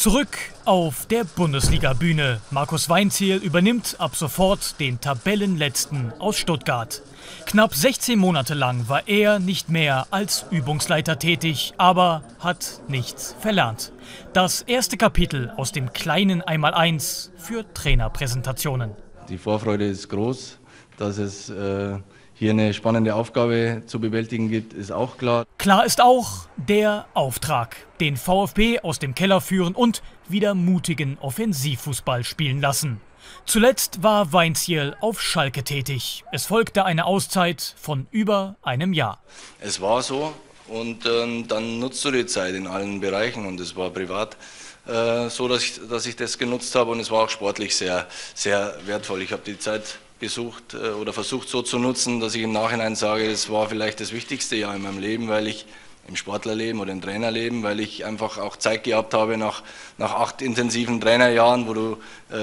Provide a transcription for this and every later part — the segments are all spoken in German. Zurück auf der Bundesliga-Bühne. Markus Weinzierl übernimmt ab sofort den Tabellenletzten aus Stuttgart. Knapp 16 Monate lang war er nicht mehr als Übungsleiter tätig, aber hat nichts verlernt. Das erste Kapitel aus dem kleinen Einmaleins für Trainerpräsentationen. Die Vorfreude ist groß, dass es hier eine spannende Aufgabe zu bewältigen gibt, ist auch klar. Klar ist auch der Auftrag, den VfB aus dem Keller führen und wieder mutigen Offensivfußball spielen lassen. Zuletzt war Weinzierl auf Schalke tätig. Es folgte eine Auszeit von über einem Jahr. Es war so und dann nutzt du die Zeit in allen Bereichen und es war privat so, dass ich das genutzt habe und es war auch sportlich sehr, sehr wertvoll. Ich habe die Zeit gesucht oder versucht so zu nutzen, dass ich im Nachhinein sage, es war vielleicht das wichtigste Jahr in meinem Leben, weil ich im Sportlerleben oder im Trainerleben, weil ich einfach auch Zeit gehabt habe nach 8 intensiven Trainerjahren, wo du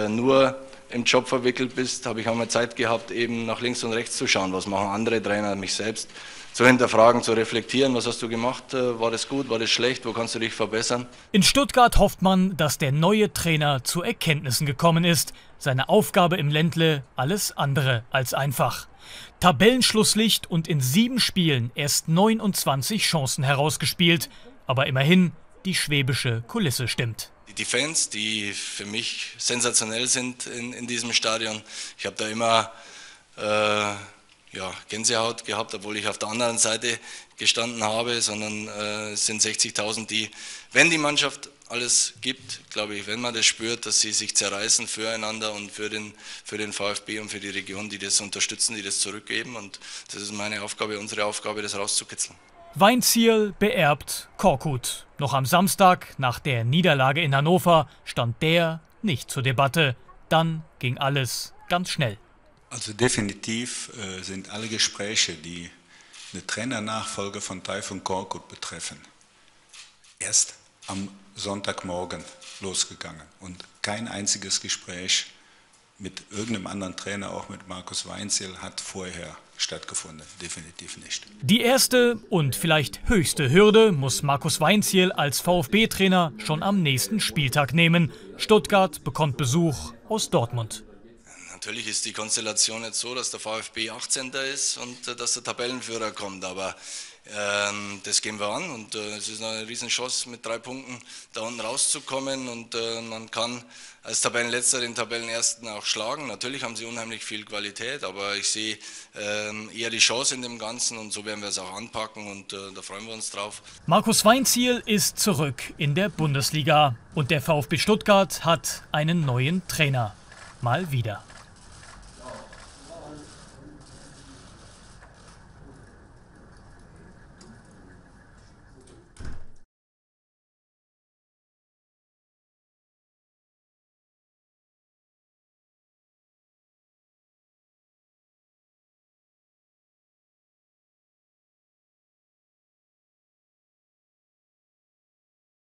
nur im Job verwickelt bist, habe ich einmal Zeit gehabt, eben nach links und rechts zu schauen, was machen andere Trainer, mich selbst zu hinterfragen, zu reflektieren, was hast du gemacht, war das gut, war das schlecht, wo kannst du dich verbessern. In Stuttgart hofft man, dass der neue Trainer zu Erkenntnissen gekommen ist. Seine Aufgabe im Ländle alles andere als einfach. Tabellenschlusslicht und in 7 Spielen erst 29 Chancen herausgespielt, aber immerhin die schwäbische Kulisse stimmt. Die Fans, die für mich sensationell sind in diesem Stadion. Ich habe da immer Gänsehaut gehabt, obwohl ich auf der anderen Seite gestanden habe, sondern es sind 60.000, die, wenn die Mannschaft alles gibt, glaube ich, wenn man das spürt, dass sie sich zerreißen füreinander und für den VfB und für die Region, die das unterstützen, die das zurückgeben. Und das ist meine Aufgabe, unsere Aufgabe, das rauszukitzeln. Weinzierl beerbt Korkut. Noch am Samstag, nach der Niederlage in Hannover, stand der nicht zur Debatte. Dann ging alles ganz schnell. Also definitiv sind alle Gespräche, die eine Trainernachfolge von Tayfun Korkut betreffen, erst am Sonntagmorgen losgegangen. Und kein einziges Gespräch mit irgendeinem anderen Trainer, auch mit Markus Weinzierl, hat vorher stattgefunden. Definitiv nicht. Die erste und vielleicht höchste Hürde muss Markus Weinzierl als VfB-Trainer schon am nächsten Spieltag nehmen. Stuttgart bekommt Besuch aus Dortmund. Natürlich ist die Konstellation jetzt so, dass der VfB 18. ist und dass der Tabellenführer kommt, aber das gehen wir an und es ist eine Riesenchance, mit 3 Punkten da unten rauszukommen und man kann als Tabellenletzter den Tabellenersten auch schlagen. Natürlich haben sie unheimlich viel Qualität, aber ich sehe eher die Chance in dem Ganzen und so werden wir es auch anpacken und da freuen wir uns drauf. Markus Weinzierl ist zurück in der Bundesliga und der VfB Stuttgart hat einen neuen Trainer. Mal wieder.